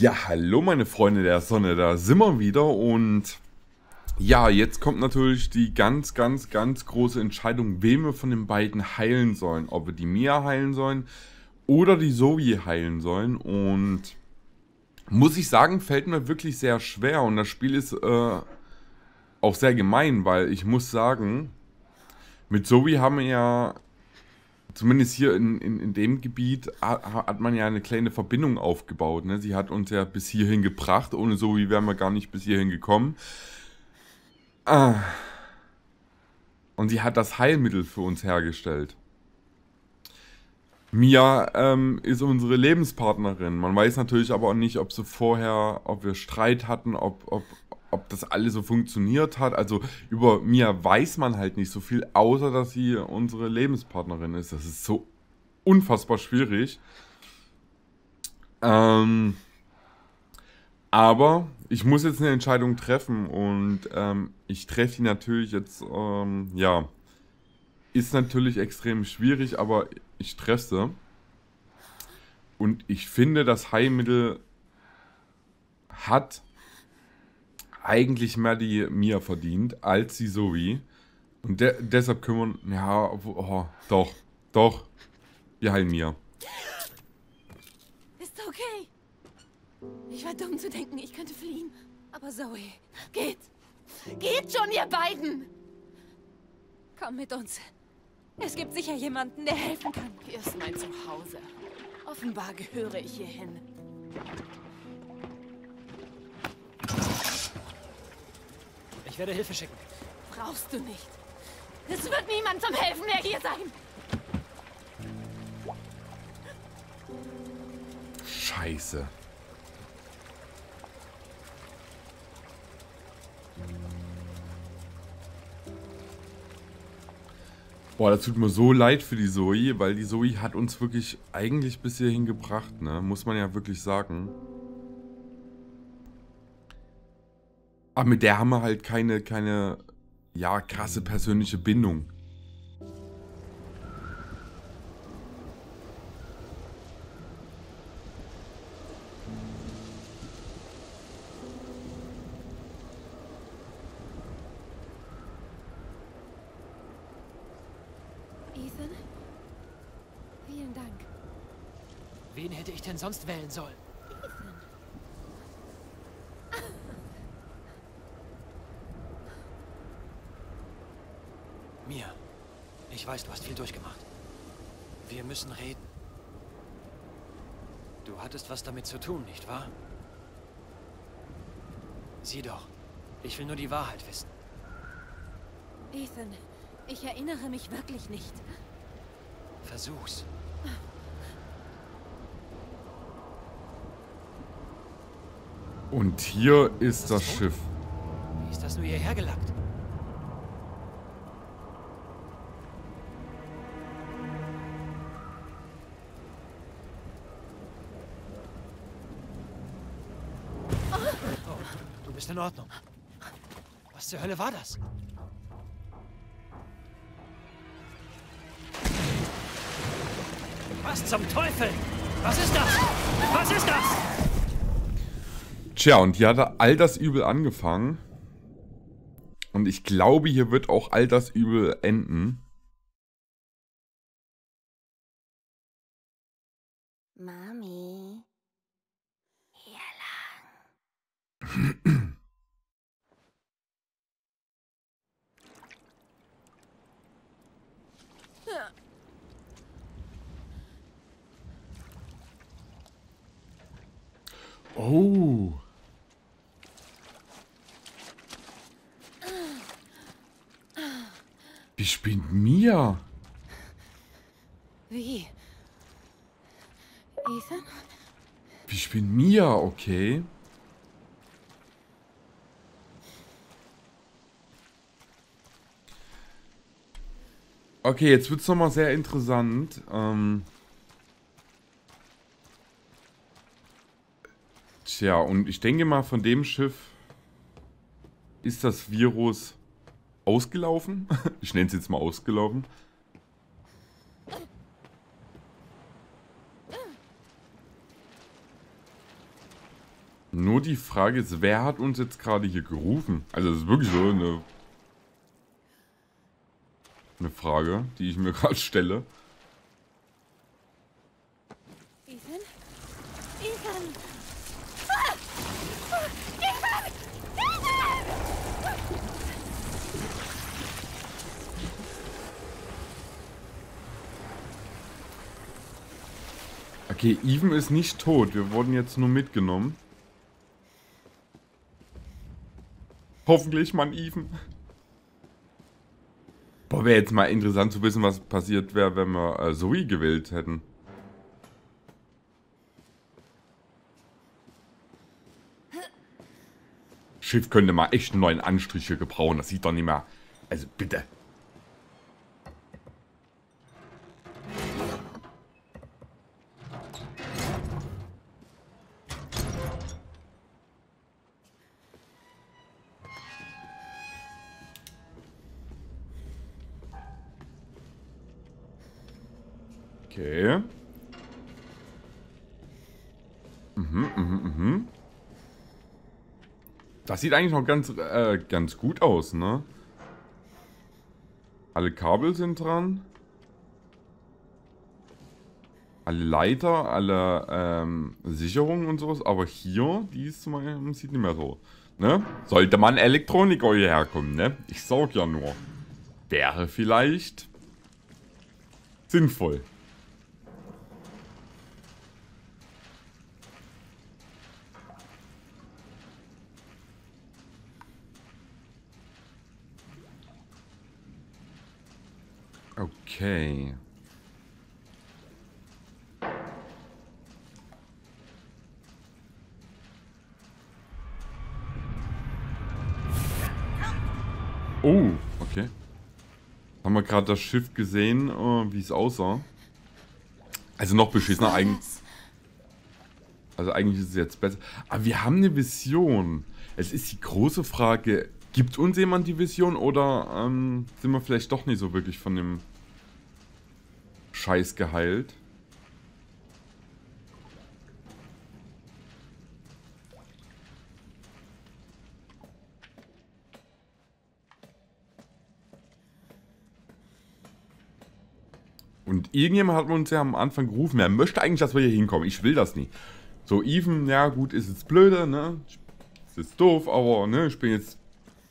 Ja, hallo meine Freunde der Sonne, da sind wir wieder und ja, jetzt kommt natürlich die ganz große Entscheidung, wen wir von den beiden heilen sollen. Ob wir die Mia heilen sollen oder die Zoe heilen sollen, und muss ich sagen, fällt mir wirklich sehr schwer und das Spiel ist auch sehr gemein, weil ich muss sagen, mit Zoe haben wir ja, zumindest hier in dem Gebiet, hat man ja eine kleine Verbindung aufgebaut. Ne? Sie hat uns ja bis hierhin gebracht. Ohne Zoe wären wir gar nicht bis hierhin gekommen. Und sie hat das Heilmittel für uns hergestellt. Mia ist unsere Lebenspartnerin. Man weiß natürlich aber auch nicht, ob sie vorher, ob wir Streit hatten, ob das alles so funktioniert hat. Also über Mia weiß man halt nicht so viel, außer dass sie unsere Lebenspartnerin ist. Das ist so unfassbar schwierig. Aber ich muss jetzt eine Entscheidung treffen und ich treffe die natürlich jetzt, ja, ist natürlich extrem schwierig, aber ich treffe sie. Und ich finde, das Heilmittel hat eigentlich mehr die Mia verdient als die Zoe. Und deshalb kümmern. Ja, oh, doch. Wir heilen Mia. Ist okay. Ich war dumm zu denken, ich könnte fliehen. Aber Zoe, geht. Geht schon, ihr beiden. Komm mit uns. Es gibt sicher jemanden, der helfen kann. Hier ist mein Zuhause. Offenbar gehöre ich hierhin. Ich werde Hilfe schicken. Brauchst du nicht. Es wird niemand zum Helfen mehr hier sein. Scheiße. Boah, das tut mir so leid für die Zoe, weil die Zoe hat uns wirklich eigentlich bis hierhin gebracht, ne? Muss man ja wirklich sagen. Aber mit der haben wir halt keine ja, krasse persönliche Bindung. Ethan? Vielen Dank. Wen hätte ich denn sonst wählen sollen? Mia, ich weiß, du hast viel durchgemacht. Wir müssen reden. Du hattest was damit zu tun, nicht wahr? Sieh doch, ich will nur die Wahrheit wissen. Ethan, ich erinnere mich wirklich nicht. Versuch's. Und hier ist das Schiff. Wie ist das nur hierher gelangt? In Ordnung. Was zur Hölle war das? Was zum Teufel? Was ist das? Was ist das? Tja, und hier hat all das Übel angefangen. Und ich glaube, hier wird auch all das Übel enden. Mami. Hier lang. Oh. Die spinnt Mia. Wie? Ethan? Wie spinnt Mia, okay. Okay, jetzt wird's nochmal sehr interessant. Tja, und ich denke mal, von dem Schiff ist das Virus ausgelaufen. Ich nenne es jetzt mal ausgelaufen. Nur die Frage ist, wer hat uns jetzt gerade hier gerufen? Also das ist wirklich so eine Frage, die ich mir gerade stelle. Ethan? Ethan! Ah! Ah! Ethan! Ethan! Okay, Ethan ist nicht tot. Wir wurden jetzt nur mitgenommen. Hoffentlich, Mann, Ethan. Boah, wäre jetzt mal interessant zu wissen, was passiert wäre, wenn wir Zoe gewählt hätten. Schiff könnte mal echt einen neuen Anstrich hier gebrauchen. Das sieht doch nicht mehr. Also bitte. Okay. Das sieht eigentlich noch ganz gut aus, ne? Alle Kabel sind dran. Alle Leiter, alle Sicherungen und sowas. Aber hier, die ist zum Beispiel, sieht nicht mehr so. Ne? Sollte man Elektroniker hierher kommen, ne? Ich sag ja nur. Wäre vielleicht sinnvoll. Okay. Oh, okay. Haben wir gerade das Schiff gesehen, wie es aussah. Also noch beschissener eigentlich. Also eigentlich ist es jetzt besser. Aber wir haben eine Vision. Es ist die große Frage, gibt uns jemand die Vision oder sind wir vielleicht doch nicht so wirklich von dem Scheiß geheilt. Und irgendjemand hat uns ja am Anfang gerufen, er möchte eigentlich, dass wir hier hinkommen. Ich will das nicht. So, Ethan, ja gut, ist jetzt blöde, ne? Ist jetzt doof, aber ne, ich bin jetzt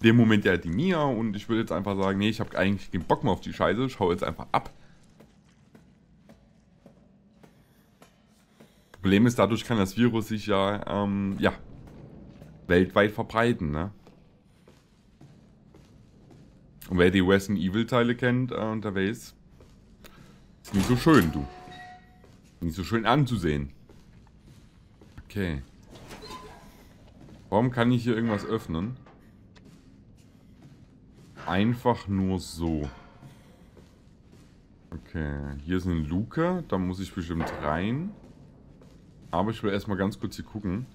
in dem Moment ja die Mia und ich will jetzt einfach sagen, nee, ich habe eigentlich keinen Bock mehr auf die Scheiße, ich hau jetzt einfach ab. Problem ist, dadurch kann das Virus sich ja, weltweit verbreiten, ne? Und wer die Resident Evil Teile kennt, da weiß, ist nicht so schön, du. Nicht so schön anzusehen. Okay. Warum kann ich hier irgendwas öffnen? Einfach nur so. Okay, hier ist eine Luke, da muss ich bestimmt rein. Aber ich will erstmal ganz kurz hier gucken.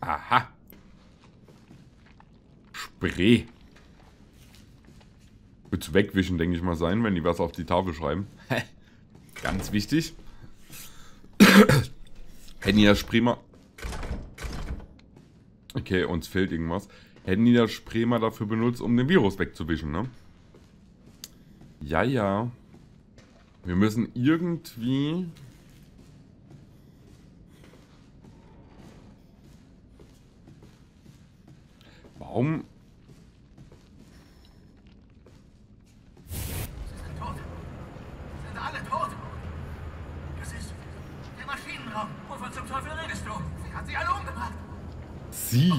Aha. Spray. Wird's wegwischen, denke ich mal, sein, wenn die was auf die Tafel schreiben. Ganz wichtig. Hätten die das Spray mal... Okay, uns fehlt irgendwas. Hätten die das Spray mal dafür benutzt, um den Virus wegzuwischen, ne? Ja, ja. Wir müssen irgendwie... Warum? Sie sind tot. Sie sind alle tot. Das ist der Maschinenraum. Wovon zum Teufel redest du? Sie hat sie alle umgebracht. Sie?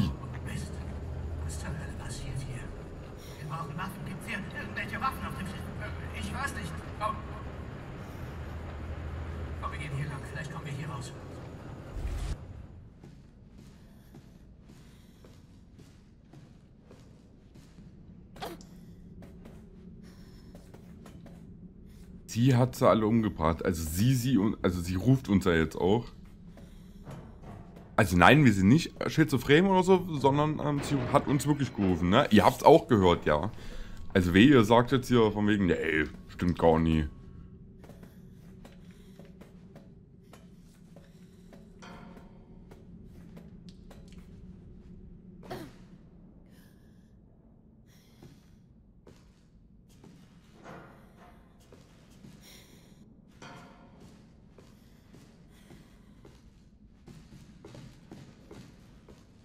Sie hat sie alle umgebracht. Also sie ruft uns ja jetzt auch. Also nein, wir sind nicht schizophren oder so, sondern sie hat uns wirklich gerufen, ne? Ihr habt es auch gehört, ja. Also weh, ihr sagt jetzt hier von wegen, nee, stimmt gar nie.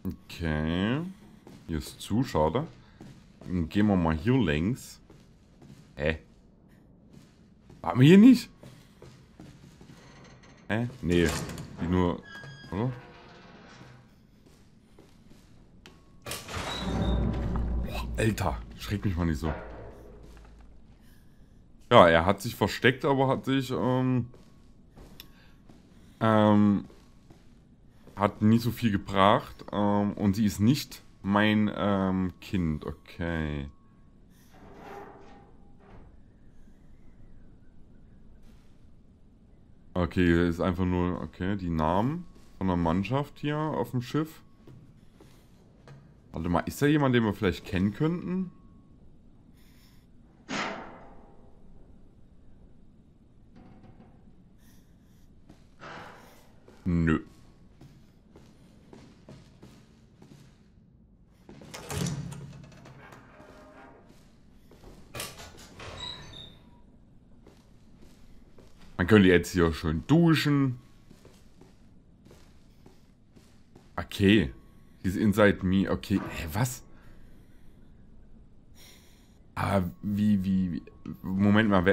Okay, hier ist zu, schade. Dann gehen wir mal hier längs. Hä? Haben wir hier nicht? Hä? Nee, die nur, oder? Boah, Alter, schreckt mich mal nicht so. Ja, er hat sich versteckt, aber hat sich, hat nie so viel gebracht, und sie ist nicht mein Kind, okay. Okay, ist einfach nur, okay, die Namen von der Mannschaft hier auf dem Schiff. Warte mal, ist da jemand, den wir vielleicht kennen könnten? Nö. Man könnte jetzt hier schön duschen. Okay. He's inside me. Okay. Hä, was? Ah, wie? Moment mal.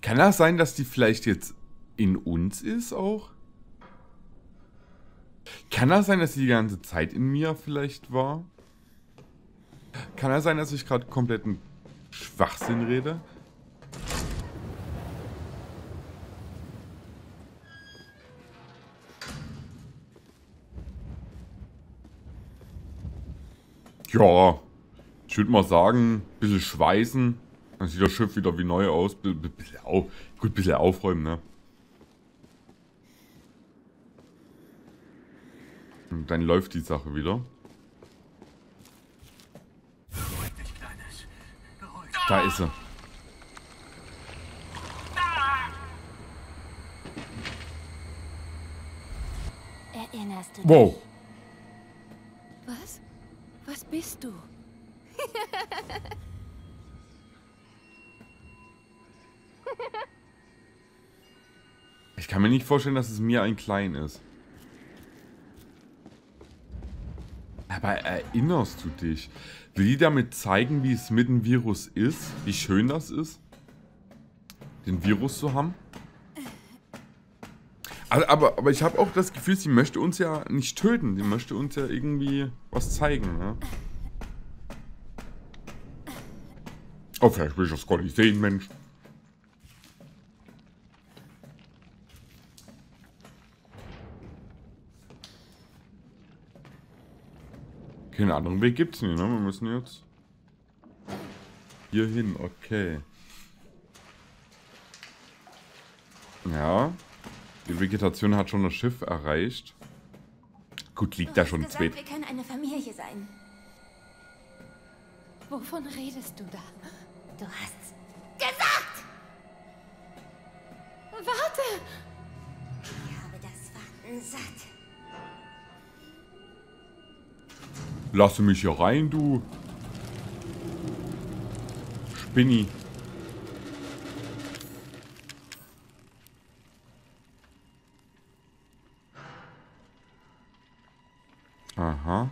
Kann das sein, dass die vielleicht jetzt in uns ist auch? Kann das sein, dass die ganze Zeit in mir vielleicht war? Kann das sein, dass ich gerade kompletten Schwachsinn rede? Ja, ich würde mal sagen, ein bisschen schweißen, dann sieht das Schiff wieder wie neu aus, gut, ein bisschen aufräumen, ne? Und dann läuft die Sache wieder. Da ist sie. Erinnerst du dich? Wow. Was? Was bist du? Ich kann mir nicht vorstellen, dass es mir ein Klein ist. Aber erinnerst du dich? Will die damit zeigen, wie es mit dem Virus ist? Wie schön das ist? Den Virus zu haben? Aber ich habe auch das Gefühl, sie möchte uns ja nicht töten. Sie möchte uns ja irgendwie was zeigen. Ne? Oh, vielleicht will ich das gar nicht sehen, Mensch. Keinen anderen Weg gibt's nicht, ne? Wir müssen jetzt hier hin, okay. Ja. Die Vegetation hat schon das Schiff erreicht. Gut, liegt da schon ein Zweet. Wir können eine Familie sein. Wovon redest du da? Du hast's gesagt! Warte! Ich habe das Warten satt. Lass mich hier rein, du Spinni. Aha.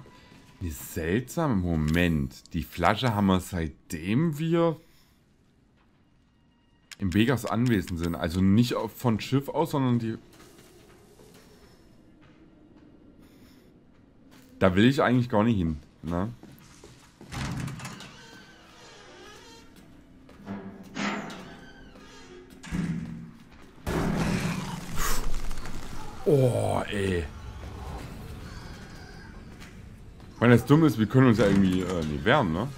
Wie seltsam. Moment. Die Flasche haben wir seitdem wir im Vegas anwesend sind. Also nicht von Schiff aus, sondern die... Da will ich eigentlich gar nicht hin. Ne? Oh, ey. Wenn das dumm ist, wir können uns ja irgendwie nicht wehren, ne?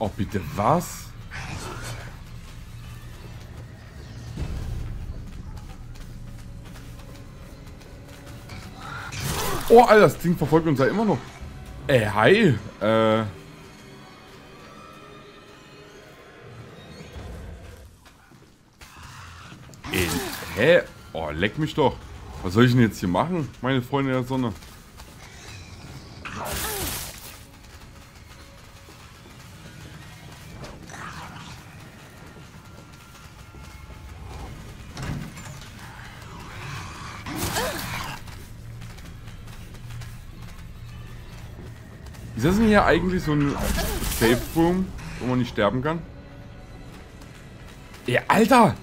Oh, bitte was? Oh, Alter, das Ding verfolgt uns ja immer noch. Ey, hi. Hä? Oh, leck mich doch. Was soll ich denn jetzt hier machen, meine Freunde der Sonne? Ist das denn hier eigentlich so ein Safe Room, wo man nicht sterben kann? Ey, Alter!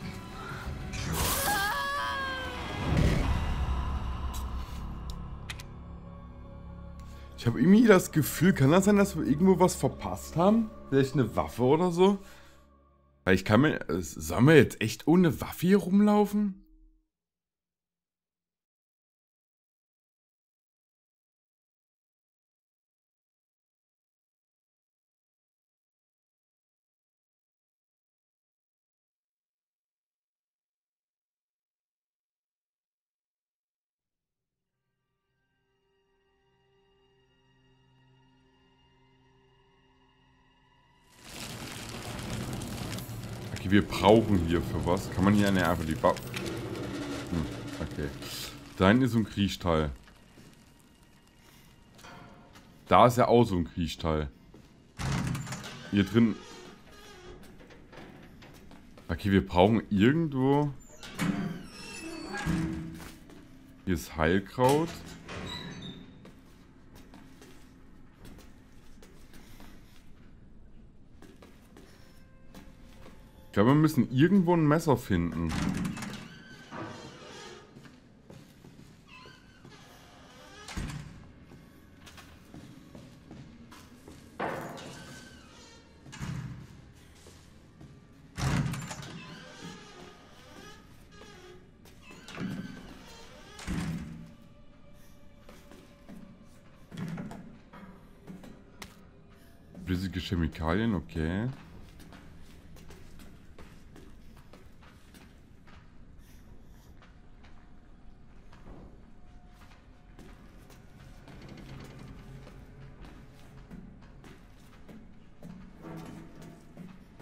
Ich habe irgendwie das Gefühl, kann das sein, dass wir irgendwo was verpasst haben? Vielleicht eine Waffe oder so? Weil ich kann mir... Sollen wir jetzt echt ohne Waffe hier rumlaufen? Wir brauchen hier für was. Kann man hier eine einfach die Waffe... okay. Da hinten ist so ein Kriechsteil. Da ist ja auch so ein Kriechsteil. Hier drin... Okay, wir brauchen irgendwo... Hier ist Heilkraut. Ich glaube, wir müssen irgendwo ein Messer finden. Flüssige Chemikalien, okay.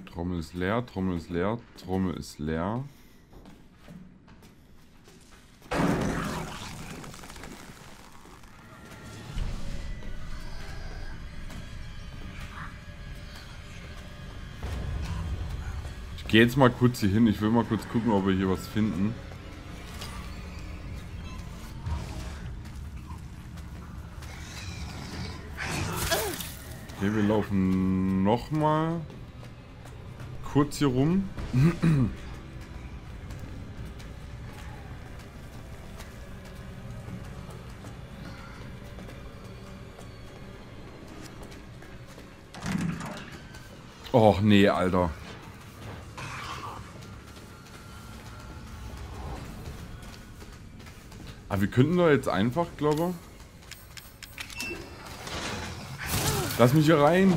Trommel ist leer, Trommel ist leer, Trommel ist leer. Ich gehe jetzt mal kurz hier hin. Ich will mal kurz gucken, ob wir hier was finden. Okay, wir laufen nochmal kurz hier rum. Och nee, Alter. Aber wir könnten da jetzt einfach, glaube ich. Lass mich hier rein.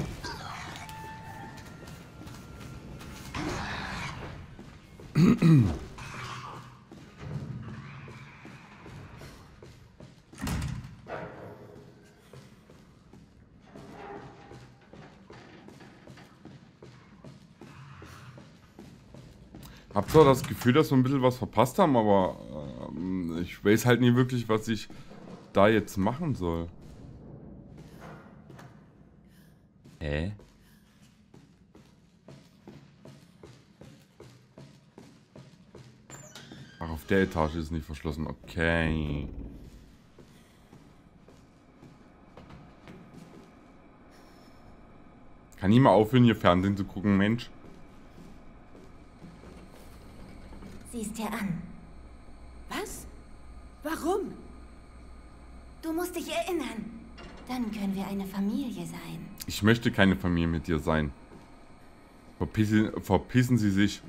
Hab zwar das Gefühl, dass wir ein bisschen was verpasst haben, aber ich weiß halt nie wirklich, was ich da jetzt machen soll. Hä? Ach, auf der Etage ist nicht verschlossen. Okay. Kann ich mal aufhören, hier Fernsehen zu gucken, Mensch? Siehst dir an. Was? Warum? Du musst dich erinnern. Dann können wir eine Familie sein. Ich möchte keine Familie mit dir sein. Verpissen Sie sich.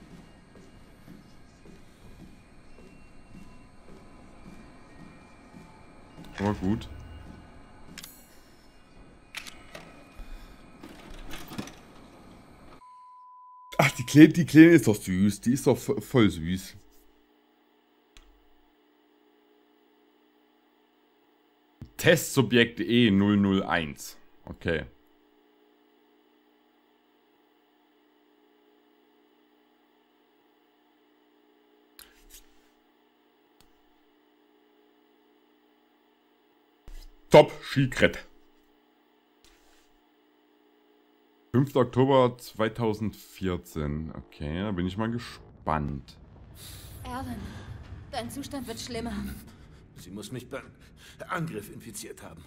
Aber gut. Ach, die Kleine ist doch süß. Die ist doch voll süß. Testsubjekt E 001. Okay. Top Secret. 5. Oktober 2014. Okay, da bin ich mal gespannt. Evelyn, dein Zustand wird schlimmer. Sie muss mich beim Angriff infiziert haben.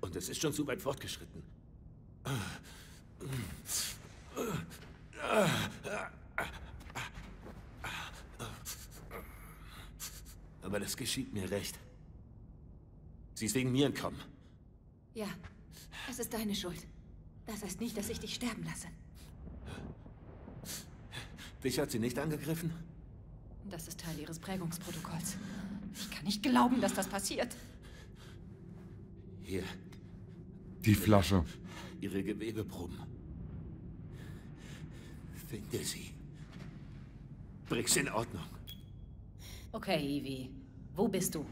Und es ist schon zu weit fortgeschritten. Aber das geschieht mir recht. Sie ist wegen mir entkommen. Ja. Es ist deine Schuld. Das heißt nicht, dass ich dich sterben lasse. Dich hat sie nicht angegriffen? Das ist Teil ihres Prägungsprotokolls. Ich kann nicht glauben, dass das passiert. Hier. Die Flasche. Ihre Gewebeproben. Finde sie. Bring's in Ordnung. Okay, Evie. Wo bist du?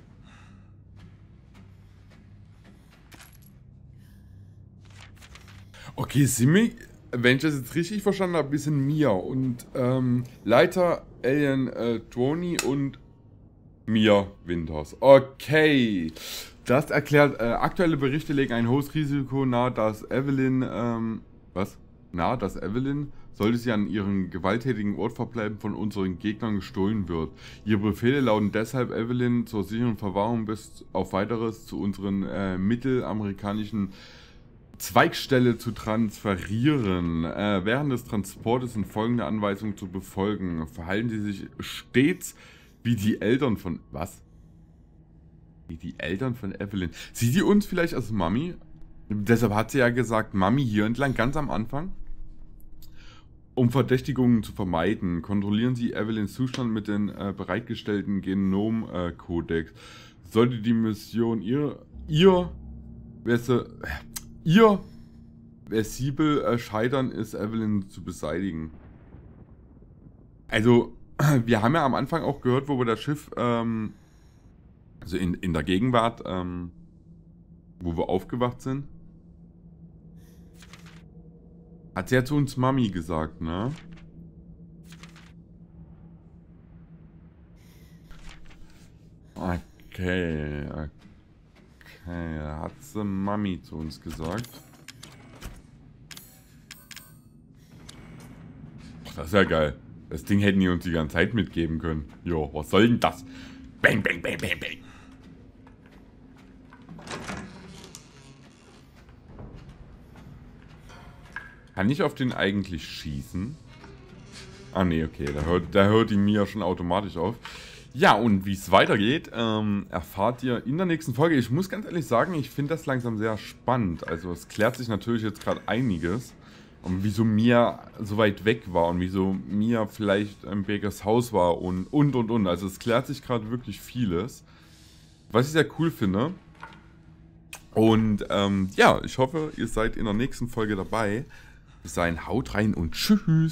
Okay, Simi, wenn ich das jetzt richtig verstanden habe, sind Mia und Leiter, Alien, Tony und Mia Winters. Okay, das erklärt, aktuelle Berichte legen ein hohes Risiko nahe, dass Evelyn, sollte sie an ihrem gewalttätigen Ort verbleiben, von unseren Gegnern gestohlen wird. Ihre Befehle lauten deshalb, Evelyn zur sicheren Verwahrung bis auf weiteres zu unseren mittelamerikanischen Zweigstelle zu transferieren. Während des Transportes sind folgende Anweisungen zu befolgen. Verhalten Sie sich stets wie die Eltern von... Was? Wie die Eltern von Evelyn. Sieht die uns vielleicht als Mami? Deshalb hat sie ja gesagt, Mami hier entlang, ganz am Anfang. Um Verdächtigungen zu vermeiden, kontrollieren Sie Evelyns Zustand mit dem bereitgestellten Genom-Kodex. Sollte die Mission ihr versibel scheitern, ist Evelyn zu beseitigen. Also, wir haben ja am Anfang auch gehört, wo wir das Schiff, also in der Gegenwart, wo wir aufgewacht sind. Hat sie ja zu uns Mami gesagt, ne? Okay, okay. Hey, hat sie Mami zu uns gesagt. Och, das ist ja geil. Das Ding hätten die uns die ganze Zeit mitgeben können. Jo, was soll denn das? Bang, bang, bang, bang, bang. Kann ich auf den eigentlich schießen? Ah nee, okay. Da hört die Mia schon automatisch auf. Ja, und wie es weitergeht, erfahrt ihr in der nächsten Folge. Ich muss ganz ehrlich sagen, ich finde das langsam sehr spannend. Also es klärt sich natürlich jetzt gerade einiges. Und wieso Mia so weit weg war und wieso Mia vielleicht im Bakers Haus war und. Also es klärt sich gerade wirklich vieles. Was ich sehr cool finde. Und ja, ich hoffe, ihr seid in der nächsten Folge dabei. Bis dahin, haut rein und tschüss.